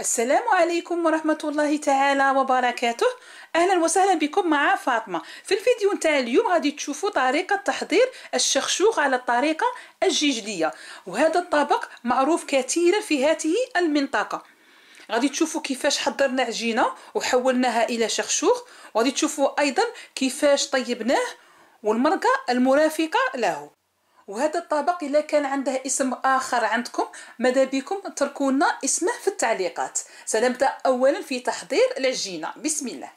السلام عليكم ورحمة الله تعالى وبركاته. أهلا وسهلا بكم مع فاطمة. في الفيديو نتاع اليوم غادي تشوفوا طريقة تحضير الشخشوخ على الطريقة الجيجلية، وهذا الطبق معروف كثيرا في هذه المنطقة. غادي تشوفوا كيفاش حضرنا عجينة وحولناها إلى شخشوخ، وغادي تشوفوا أيضا كيفاش طيبناه والمرقة المرافقة له. وهذا الطبق إلا كان عنده اسم آخر عندكم ماذا بكم تركونا اسمه في التعليقات. سنبدأ أولا في تحضير العجينة، بسم الله.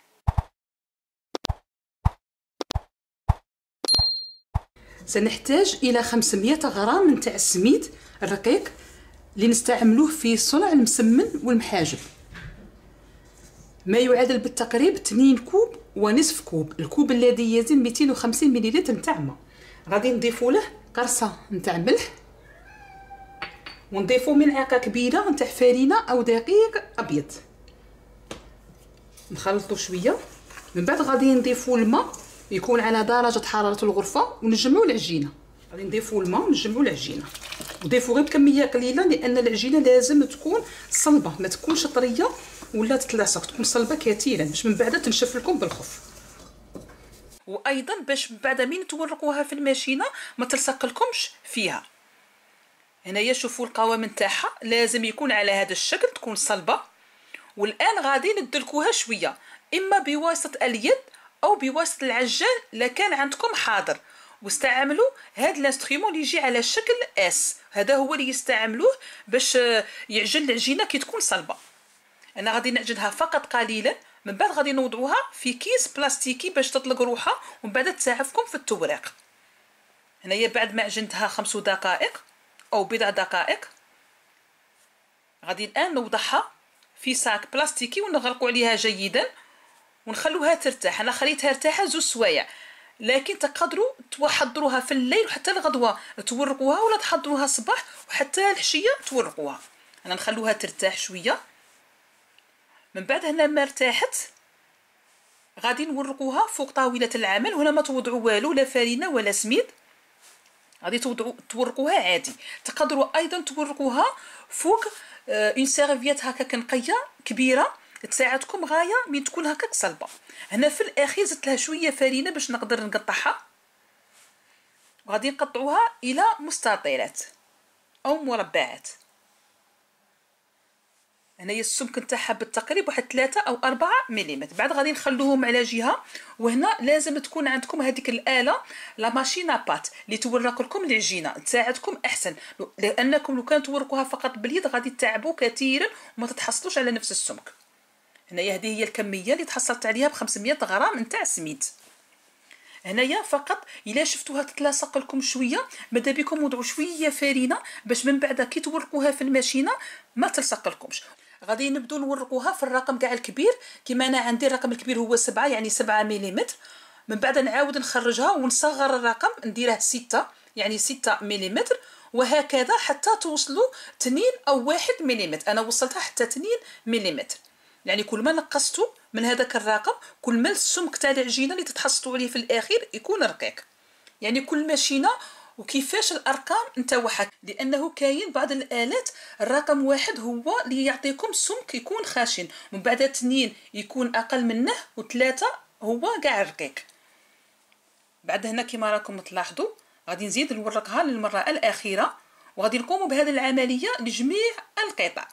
سنحتاج إلى 500 غرام من تاع السميد الرقيق اللي نستعملوه في صنع المسمن والمحاجب، ما يعادل بالتقريب 2 كوب ونصف كوب. الكوب الذي يزن 250 مليلتر نتاع ماء. غادي نضيفوا له قرصه نتاع ملح، ونضيفوا ملعقه كبيره نتاع فارينه او دقيق ابيض. نخلطوا شويه، من بعد غادي نضيفوا الماء يكون على درجه حراره الغرفه ونجمعوا العجينه. غادي نضيفوا الماء ونجمعوا العجينه، وضيفوا غير بكميه قليله لان العجينه لازم تكون صلبه، ما تكونش طريه ولا تتلاصق، تكون صلبه كثيرا باش من بعد تنشف لكم بالخف، وايضا باش بعد من تورقوها في الماشينه ما تلصق لكمش فيها. هنايا شوفوا القوام نتاعها لازم يكون على هذا الشكل، تكون صلبه. والان غادي ندلكوها شويه، اما بواسطه اليد او بواسطه العجان الا كان عندكم حاضر، واستعملوا هذا الانسترومون اللي يجي على شكل اس، هذا هو اللي يستعملوه باش يعجن العجينه كي تكون صلبه. انا غادي نعجنها فقط قليلا، من بعد غادي نوضعوها في كيس بلاستيكي باش تطلق روحها ومن بعد تساعفكم في التوريق. هنايا بعد ما عجنتها 5 دقائق او 4 دقائق، غادي الان نوضعها في ساك بلاستيكي ونغلقوا عليها جيدا ونخلوها ترتاح. انا خليتها ارتاحه 2 سوايع، لكن تقدروا تحضروها في الليل وحتى الغدوه تورقوها، ولا تحضروها الصباح وحتى العشيه تورقوها. انا نخلوها ترتاح شويه، من بعد هنا ما ارتاحت غادي نورقوها فوق طاوله العمل. وهنا ما توضعوا والو، لا فارينه ولا سميد، غادي تورقوها عادي. تقدروا ايضا تورقوها فوق اون سيرفيات هكاك نقيه كبيره تساعدكم غايه من تكون هكاك صلبه. هنا في الاخير زدت لها شويه فارينه باش نقدر نقطعها، وغادي نقطعوها الى مستطيلات او مربعات. هنايا السمك نتاعها بالتقريب واحد 3 أو 4 ملم. بعد غادي نخلوهم على جهه، وهنا لازم تكون عندكم هذيك الاله لا ماشينا بات اللي تورق لكم العجينه، تساعدكم احسن، لانكم لو كان تورقوها فقط باليد غادي تتعبوا كثيرا وما تتحصلوش على نفس السمك. هنايا هذه هي الكميه اللي تحصلت عليها ب 500 غرام نتاع سميد. هنايا فقط الا شفتوها تتلاصق لكم شويه ماذا بكم وضعوا شويه فارينه باش من بعد كي تورقوها في الماشينه ما تلصق لكمش. غادي نبدو نورقوها في الرقم كاع الكبير، كما انا عندي الرقم الكبير هو 7، يعني 7 ملم. من بعد نعاود نخرجها ونصغر الرقم نديره 6، يعني 6 ملم، وهكذا حتى توصلوا 2 أو 1 ملم. انا وصلتها حتى 2 ملم، يعني كل ما نقصتوا من هذاك الرقم كل ما السمك تاع العجينه اللي تتحصلوا عليه في الاخير يكون رقيق، يعني كل ماشينه وكيفاش الارقام نتاعها، لانه كاين بعض الالات الرقم 1 هو اللي يعطيكم سمك يكون خاشن، من بعد 2 يكون اقل منه، و3 هو كاع رقيق. بعد هنا كما راكم تلاحظوا غادي نزيد نورقها للمره الاخيره، وغادي نقوموا بهذه العمليه لجميع القطع.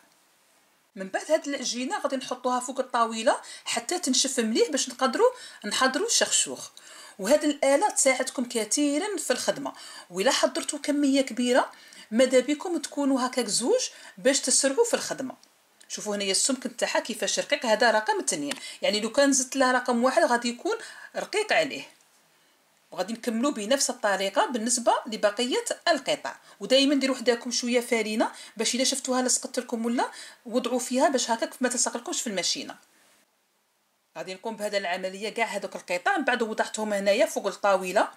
من بعد هاد العجينه غادي نحطوها فوق الطاوله حتى تنشف مليح باش نقدروا نحضروا الشخشوخ. وهاد الاله تساعدكم كثيرا في الخدمه، وإلا حضرتوا كميه كبيره ماذا بكم تكونوا هكاك 2 باش تسرعوا في الخدمه. شوفوا هنايا السمك نتاعها كيفاش رقيق، هذا رقم 2، يعني لو كان زدت له رقم 1 غادي يكون رقيق عليه. وغادي نكملوا بنفس الطريقه بالنسبه لبقيه القطع، ودائما ديروا حداكم شويه فارينه باش الا شفتوها لصقت لكم ولا وضعوا فيها باش هكاك ما تلصقلكمش في الماشينه. غادي نقوم بهذا العمليه كاع هذوك القطع، من بعد وضعتهم هنايا فوق الطاوله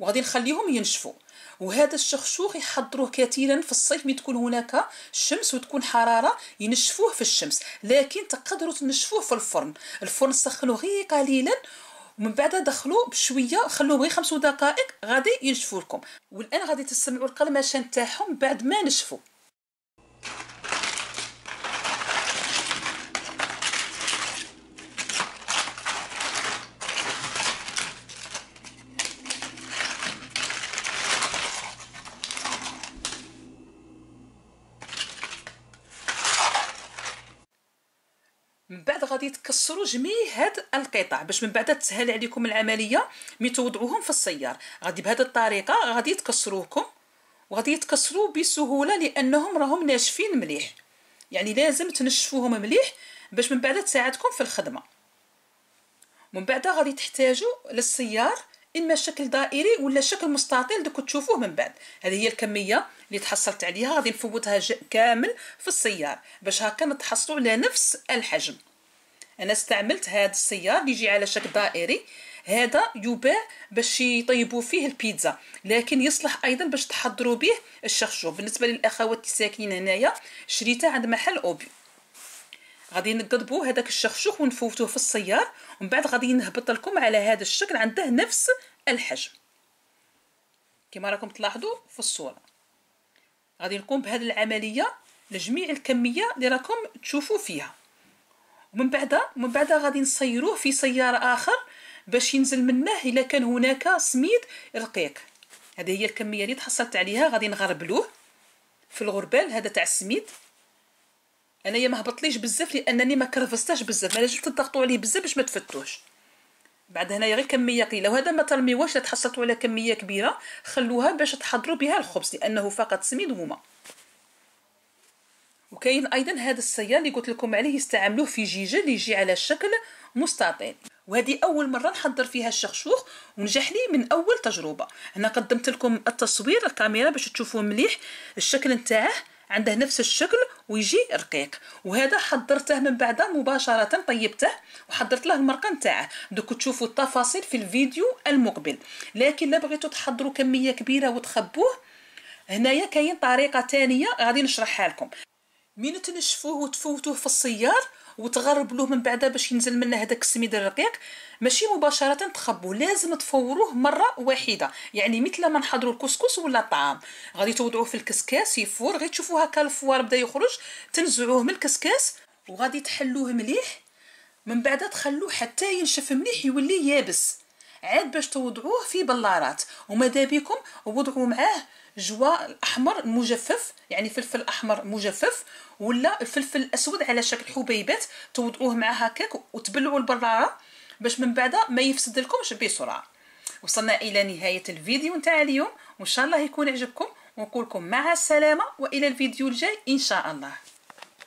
وغادي نخليهم ينشفوا. وهذا الشخشوخ يحضروه كثيرا في الصيف ملي تكون هناك الشمس وتكون حراره، ينشفوه في الشمس، لكن تقدروا تنشفوه في الفرن. الفرن سخنوه غير قليلا ومن بعد دخلوا بشويه، خلوه غير 5 دقائق غادي ينشفوا لكم. والان غادي تسمعوا القرمشه نتاعهم بعد ما نشفوا. غادي تكسروا جميع هاد القطع باش من بعد تسهل عليكم العمليه ملي توضعوهم في السيار. غادي بهذه الطريقه غادي يتكسروكم وغادي يتكسروا بسهوله لانهم راهم ناشفين مليح، يعني لازم تنشفوهم مليح باش من بعد تساعدكم في الخدمه. من بعد غادي تحتاجوا للسيار اما شكل دائري ولا شكل مستطيل دوك تشوفوه من بعد. هذه هي الكميه اللي تحصلت عليها، غادي نفوتها كامل في السيار باش هكا نتحصلوا على نفس الحجم. انا استعملت هذا السيار اللي يجي على شكل دائري، هذا يباع باش يطيبوا فيه البيتزا، لكن يصلح ايضا باش تحضروا به الشخشوف. بالنسبه للاخوات اللي ساكنين هنايا شريته عند محل اوبي. غادي نقضبوا هذاك الشخشوخ ونفوتوه في السيار، ومن بعد غادي نهبط لكم على هذا الشكل عنده نفس الحجم كما راكم تلاحظوا في الصوره. غادي نقوم بهذه العمليه لجميع الكميه اللي راكم تشوفوا فيها، ومن بعد غادي نصيروه في سياره اخر باش ينزل منه الا كان هناك سميد رقيق. هذه هي الكميه اللي تحصلت عليها. غادي نغربلوه في الغربال هذا تاع السميد. انايا ما هبطليش بزاف لانني ما كرفستاش بزاف، ما لازمش تضغطوا عليه بزاف باش ما تفتوش. بعد هنايا غير كميه قليله، وهذا ما ترميوهش. لا تحصلتوا على كميه كبيره خلوها باش تحضروا بها الخبز لانه فقط سميد وماء. وكاين ايضا هذا السيار اللي قلت لكم عليه يستعملوه في جيجل اللي يجي على شكل مستطيل، وهذه اول مره نحضر فيها الشخشوخ ونجح لي من اول تجربه. هنا قدمت لكم التصوير الكاميرا باش تشوفوه مليح الشكل نتاعه عنده نفس الشكل ويجي رقيق. وهذا حضرته من بعد مباشره، طيبته وحضرت له المرقه نتاعه. دوك تشوفوا التفاصيل في الفيديو المقبل. لكن لا بغيتوا تحضروا كميه كبيره وتخبوه، هنايا كاين طريقه ثانيه غادي نشرحها لكم. من تنشفوه وتفوتوه في السيار وتغربلوه من بعدها باش ينزل منه هذاك السميد الرقيق، ماشي مباشره تخبوه، لازم تفوروه مره واحده، يعني مثل ما نحضروا الكسكس ولا الطعام. غادي توضعوه في الكسكاس يفور، غير تشوفوه هكا الفوار بدا يخرج تنزعوه من الكسكاس وغادي تحلوه مليح. من بعد تخلوه حتى ينشف مليح يولي يابس، عاد باش توضعوه في بلارات. وماذا بكم وضعوا معاه جوا الاحمر المجفف، يعني فلفل احمر مجفف ولا الفلفل الاسود على شكل حبيبات، توضعوه مع هكاك وتبلعوا البراره باش من بعد ما يفسد لكمش بسرعه. وصلنا الى نهايه الفيديو نتاع اليوم، وان شاء الله يكون عجبكم، ونقول لكم مع السلامه والى الفيديو الجاي ان شاء الله.